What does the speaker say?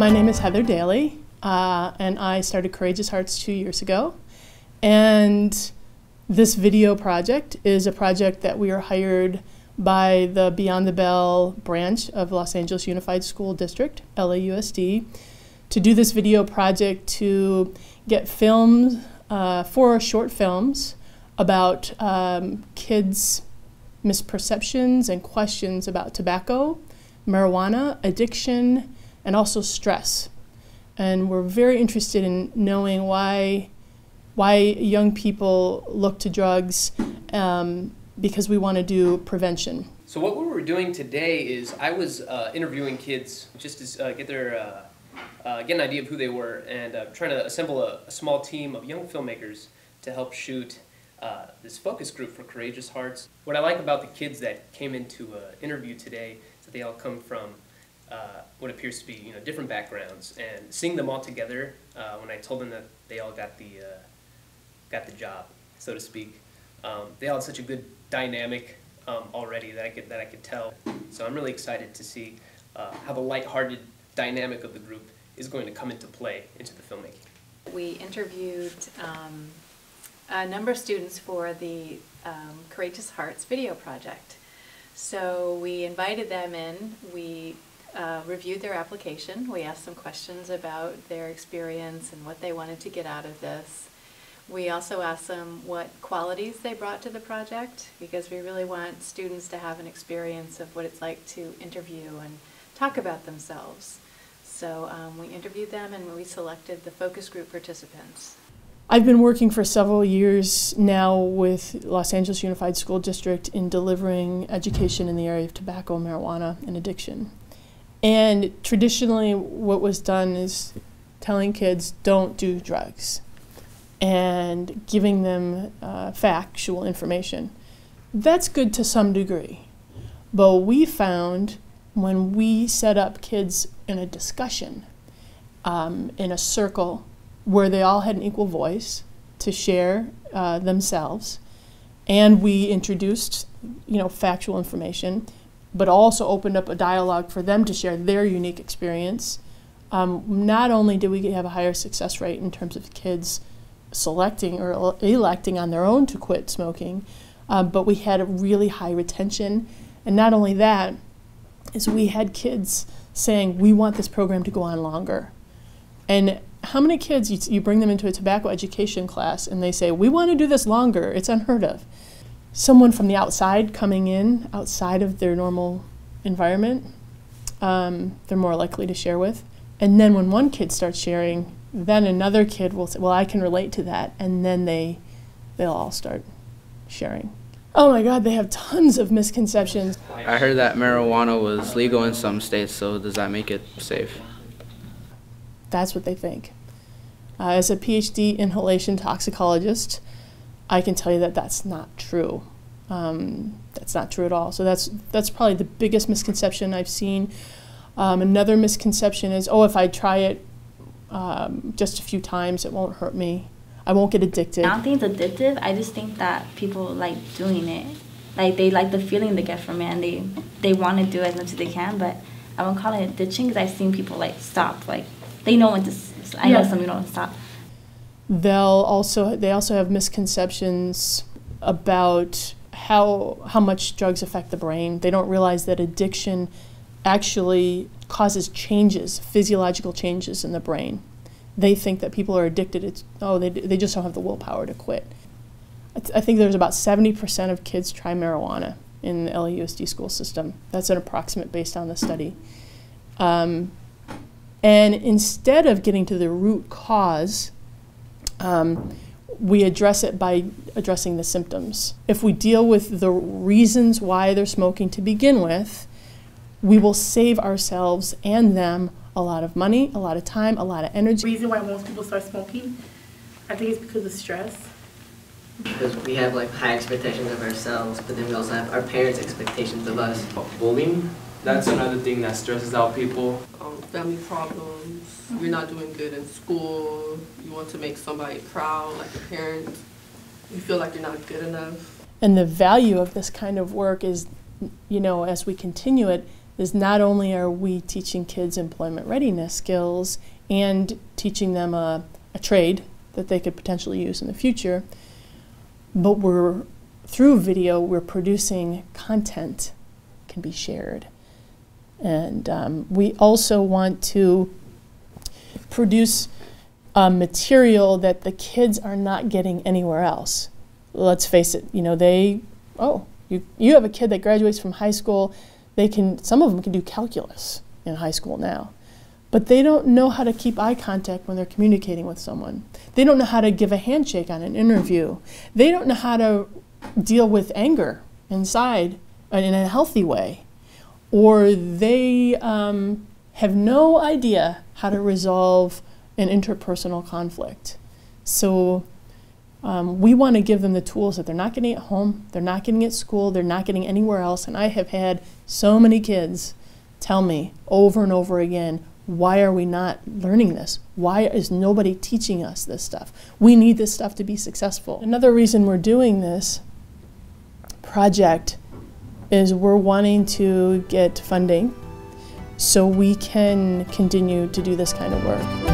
My name is Heather Daly, and I started Courageous Hearts 2 years ago. And this video project is a project that we are hired by the Beyond the Bell branch of Los Angeles Unified School District, LAUSD, to do this video project to get films, four short films about kids' misperceptions and questions about tobacco, marijuana, addiction, and also stress. And we're very interested in knowing why young people look to drugs, because we want to do prevention. So what we were doing today is I was interviewing kids just to get an idea of who they were, and trying to assemble a small team of young filmmakers to help shoot this focus group for Courageous Hearts. What I like about the kids that came into an interview today is that they all come from what appears to be, you know, different backgrounds, and seeing them all together when I told them that they all got the job, so to speak, they all had such a good dynamic already that I could tell. So I'm really excited to see how the lighthearted dynamic of the group is going to come into play into the filmmaking. We interviewed a number of students for the Courageous Hearts video project. So we invited them in. We reviewed their application. We asked some questions about their experience and what they wanted to get out of this. We also asked them what qualities they brought to the project, because we really want students to have an experience of what it's like to interview and talk about themselves. So we interviewed them, and we selected the focus group participants. I've been working for several years now with Los Angeles Unified School District in delivering education in the area of tobacco, marijuana, and addiction. And traditionally what was done is telling kids don't do drugs and giving them factual information. That's good to some degree, but we found when we set up kids in a discussion, in a circle where they all had an equal voice to share themselves, and we introduced, you know, factual information, but also opened up a dialogue for them to share their unique experience. Not only did we have a higher success rate in terms of kids selecting or electing on their own to quit smoking, but we had a really high retention. And not only that, is we had kids saying, we want this program to go on longer. And how many kids, you bring them into a tobacco education class and they say, we want to do this longer, it's unheard of. Someone from the outside coming in, outside of their normal environment, they're more likely to share with. And then when one kid starts sharing, then another kid will say, well, I can relate to that. And then they'll all start sharing. Oh my God, they have tons of misconceptions. I heard that marijuana was legal in some states, so does that make it safe? That's what they think. As a PhD inhalation toxicologist, I can tell you that that's not true. That's not true at all. So that's probably the biggest misconception I've seen. Another misconception is, oh, if I try it just a few times, it won't hurt me. I won't get addicted. I don't think it's addictive. I just think that people like doing it. Like, they like the feeling they get from it, and they want to do it as much as they can, but I won't call it addiction, because I've seen people like stop. Like, they know when to, I know some people don't stop. They also have misconceptions about how much drugs affect the brain. They don't realize that addiction actually causes changes, physiological changes in the brain. They think that people are addicted. It's, oh, they just don't have the willpower to quit. I think there's about 70% of kids try marijuana in the LAUSD school system. That's an approximate based on the study. And instead of getting to the root cause, we address it by addressing the symptoms. If we deal with the reasons why they're smoking to begin with, we will save ourselves and them a lot of money, a lot of time, a lot of energy. The reason why most people start smoking, I think it's because of stress. Because we have like high expectations of ourselves, but then we also have our parents' expectations of us. Bullying, that's another thing that stresses out people. Family problems, you're not doing good in school, you want to make somebody proud, like your parents, you feel like you're not good enough. And the value of this kind of work is, you know, as we continue it, is not only are we teaching kids employment readiness skills and teaching them a trade that they could potentially use in the future, but we're, through video, we're producing content that can be shared. And we also want to produce material that the kids are not getting anywhere else. Let's face it, you know, you have a kid that graduates from high school, some of them can do calculus in high school now, but they don't know how to keep eye contact when they're communicating with someone. They don't know how to give a handshake on an interview. They don't know how to deal with anger inside in a healthy way. Or they have no idea how to resolve an interpersonal conflict. So we want to give them the tools that they're not getting at home, they're not getting at school, they're not getting anywhere else. And I have had so many kids tell me over and over again, why are we not learning this? Why is nobody teaching us this stuff? We need this stuff to be successful. Another reason we're doing this project is we're wanting to get funding so we can continue to do this kind of work.